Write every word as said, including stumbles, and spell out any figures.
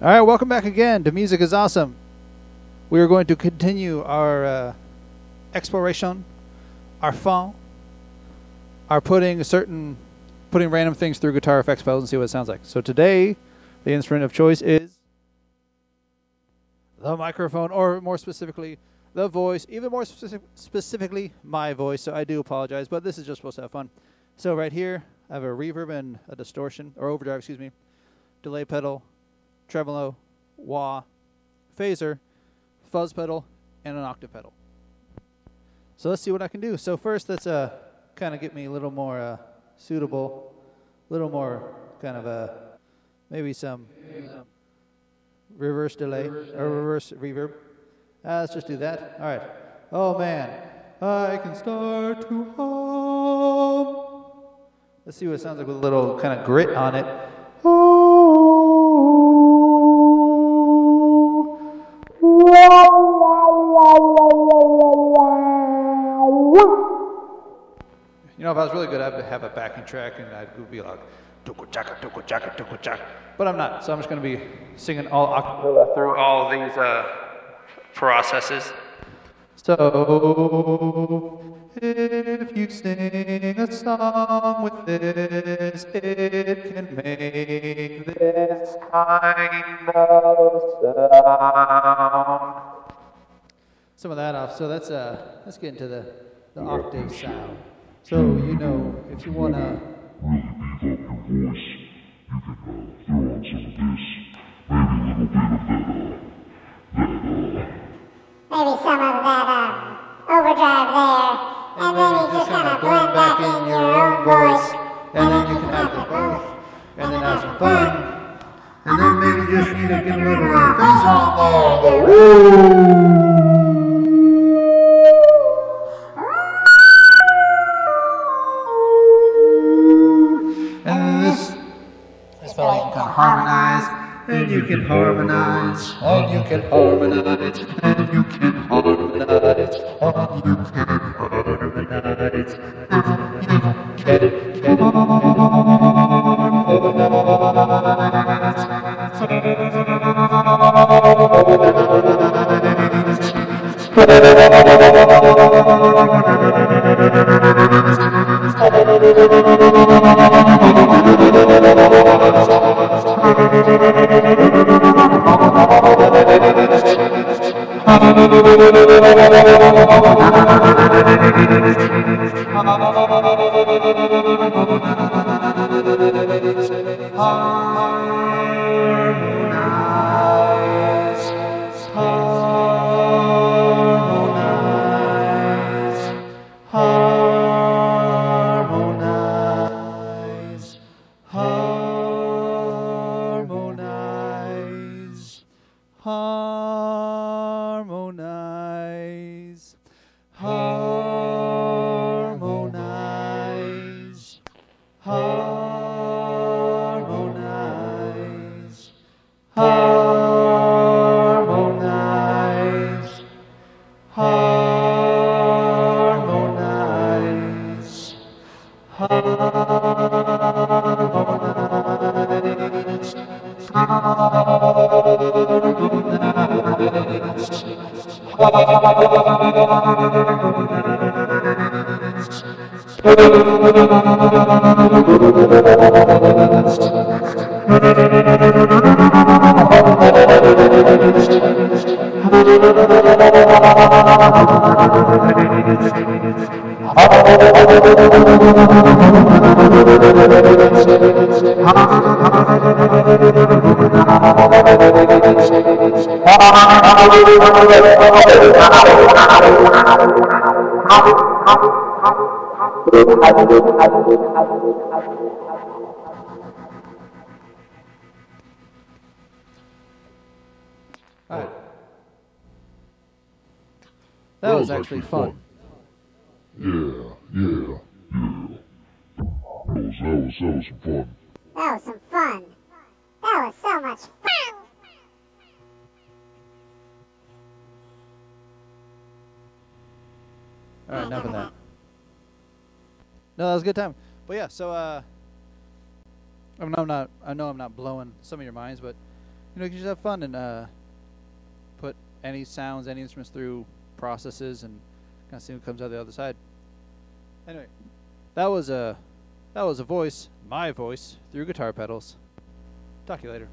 All right, welcome back again to Music is Awesome. We are going to continue our uh, exploration, our fun, our putting certain, putting random things through guitar effects files and see what it sounds like. So today, the instrument of choice is the microphone, or more specifically, the voice, even more specific, specifically, my voice. So I do apologize, but this is just supposed to have fun. So right here, I have a reverb and a distortion, or overdrive, excuse me, delay pedal, tremolo, wah, phaser, fuzz pedal, and an octave pedal. So let's see what I can do. So first, let's uh, kind of get me a little more uh, suitable, a little more kind of a, maybe some um, reverse delay, or reverse reverb. Uh, let's just do that. All right. Oh, man. I can start to hum. Let's see what it sounds like with a little kind of grit on it. You know, if I was really good, I'd have a backing track and I'd be like, but I'm not, so I'm just going to be singing all acapella through all these uh, processes. So, if you sing a song with this, it can make this kind of sound. Some of that off. So that's uh, let's get into the, the octave sound. So, you know, if you want to really beef up your voice, you can uh, throw on some of this, maybe a little bit of that, uh, that, uh, maybe some of that uh, overdrive there, and, and then, then you just kind of blend back in your own voice, and, and then you can have the both, and then have some fun, and then maybe just need to get rid of your face on there. Woo! And you can harmonize, and you can harmonize, and you can harmonize, and you can harmonize, and you can harmonize. Alright. That was actually fun. Yeah, yeah, yeah. That was, that was, that was some fun. That was some fun. That was so much fun. Alright, enough of that. No, that was a good time. But yeah, so uh, I mean, I'm not. I know I'm not blowing some of your minds, but you know, you can just have fun and uh, put any sounds, any instruments through processes and kind of see what comes out the other side. Anyway, that was a, that was a voice, my voice, through guitar pedals. Talk to you later.